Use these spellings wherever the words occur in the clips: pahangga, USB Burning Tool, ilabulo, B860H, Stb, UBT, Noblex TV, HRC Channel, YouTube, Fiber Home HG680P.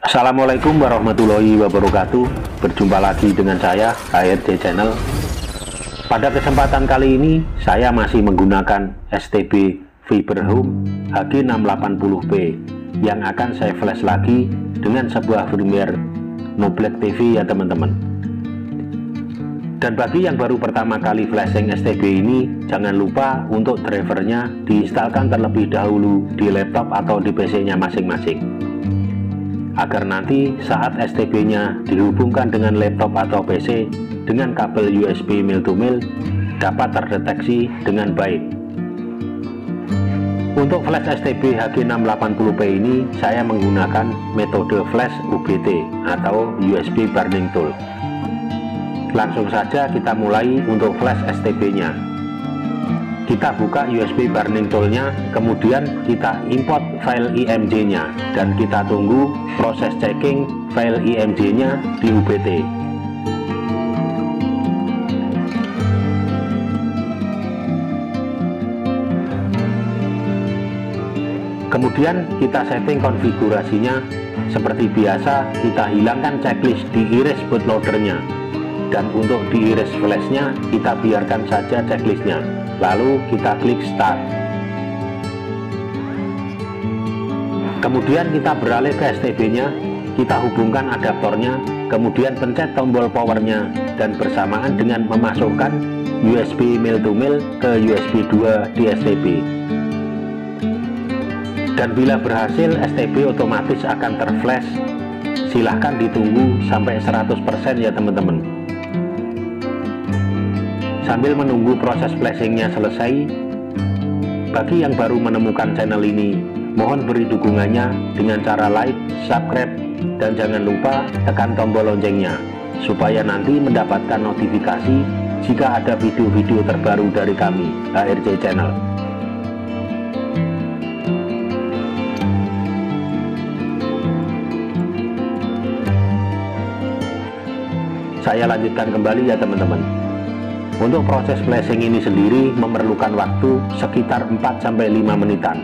Assalamualaikum warahmatullahi wabarakatuh. Berjumpa lagi dengan saya, HRC Channel. Pada kesempatan kali ini saya masih menggunakan STB Fiber Home HG680P yang akan saya flash lagi dengan sebuah firmware Noblex TV ya teman-teman. Dan bagi yang baru pertama kali flashing STB ini, jangan lupa untuk drivernya diinstalkan terlebih dahulu di laptop atau di PC-nya masing-masing, agar nanti saat STB-nya dihubungkan dengan laptop atau PC dengan kabel USB mil-to-mil dapat terdeteksi dengan baik. Untuk flash STB HG680P ini saya menggunakan metode flash UBT atau USB Burning Tool. Langsung saja kita mulai untuk flash STB-nya. Kita buka USB Burning Tool-nya, kemudian kita import file IMG-nya dan kita tunggu proses checking file IMG-nya di UBT. Kemudian kita setting konfigurasinya. Seperti biasa, kita hilangkan checklist diiris bootloader-nya, dan untuk diiris flash-nya kita biarkan saja checklist-nya. Lalu kita klik start. Kemudian kita beralih ke STB-nya, kita hubungkan adaptornya, kemudian pencet tombol power-nya, dan bersamaan dengan memasukkan USB mil-to-mil ke USB 2 di STB. Dan bila berhasil, STB otomatis akan terflash. Silahkan ditunggu sampai 100% ya teman-teman. Sambil menunggu proses flashingnya selesai, bagi yang baru menemukan channel ini, mohon beri dukungannya dengan cara like, subscribe, dan jangan lupa tekan tombol loncengnya, supaya nanti mendapatkan notifikasi jika ada video-video terbaru dari kami, HRC Channel. Saya lanjutkan kembali ya teman-teman. Untuk proses flashing ini sendiri memerlukan waktu sekitar 4-5 menitan.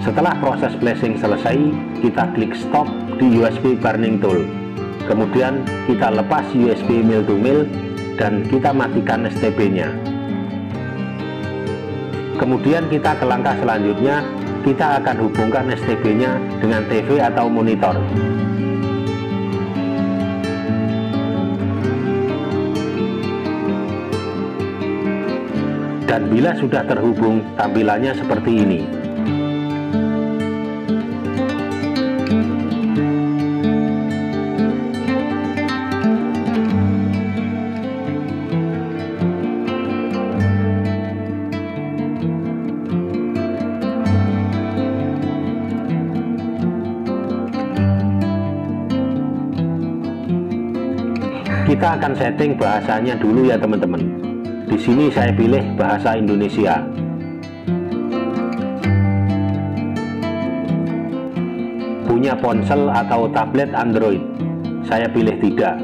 Setelah proses flashing selesai, kita klik stop di USB Burning Tool. Kemudian kita lepas USB mil-to-mil dan kita matikan STB-nya. Kemudian kita ke langkah selanjutnya, kita akan hubungkan STB-nya dengan TV atau monitor. Dan bila sudah terhubung, tampilannya seperti ini. Kita akan setting bahasanya dulu ya teman-teman. Di sini saya pilih bahasa Indonesia. Punya ponsel atau tablet Android? Saya pilih tidak.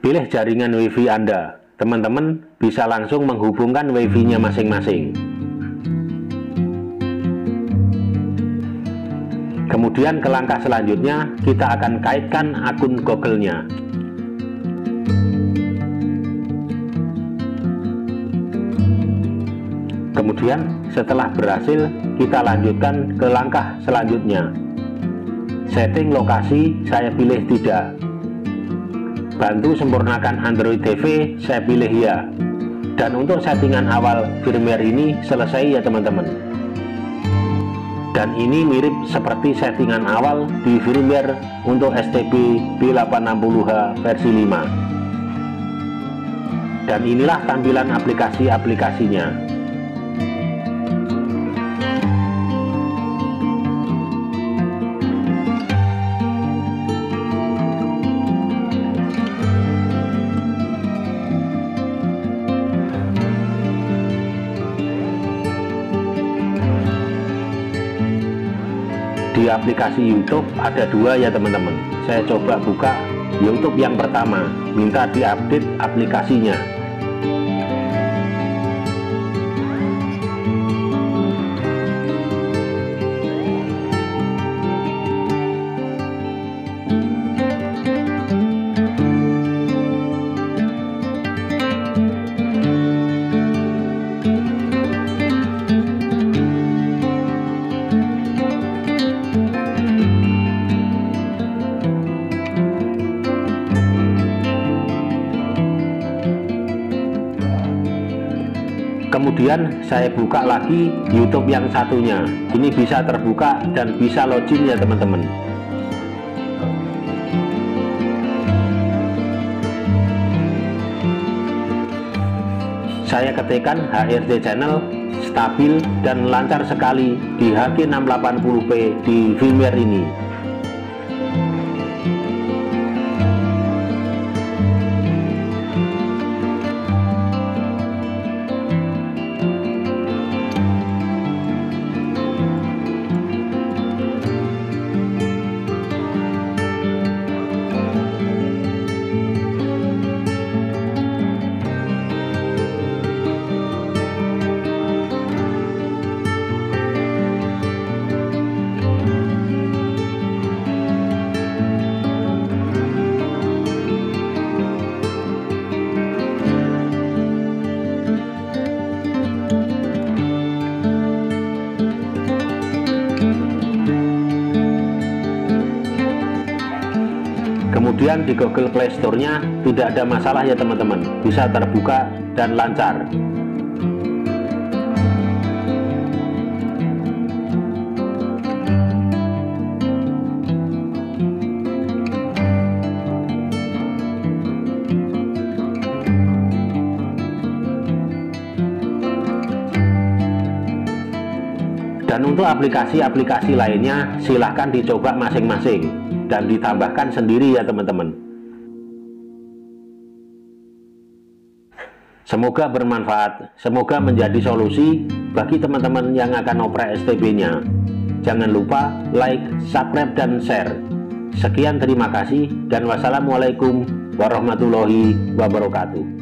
Pilih jaringan WiFi Anda. Teman-teman bisa langsung menghubungkan WiFi-nya masing-masing. Kemudian ke langkah selanjutnya, kita akan kaitkan akun Google-nya. Kemudian setelah berhasil, kita lanjutkan ke langkah selanjutnya. Setting lokasi, saya pilih tidak. Bantu sempurnakan Android TV, saya pilih ya. Dan untuk settingan awal firmware ini selesai ya teman-teman. Dan ini mirip seperti settingan awal di firmware untuk STB B860H versi 5. Dan inilah tampilan aplikasi-aplikasinya. Di aplikasi YouTube ada dua ya teman-teman. Saya coba buka YouTube yang pertama, minta diupdate aplikasinya. kemudian saya buka lagi YouTube yang satunya. Ini bisa terbuka dan bisa login ya teman-teman. Saya ketikkan HRC Channel, stabil dan lancar sekali di HG680p di firmware ini. Kemudian di Google Play Store-nya tidak ada masalah ya teman-teman, bisa terbuka dan lancar. Dan untuk aplikasi-aplikasi lainnya silahkan dicoba masing-masing dan ditambahkan sendiri ya teman-teman. Semoga bermanfaat, semoga menjadi solusi bagi teman-teman yang akan oprek STB-nya. Jangan lupa like, subscribe, dan share. Sekian, terima kasih, dan wassalamualaikum warahmatullahi wabarakatuh.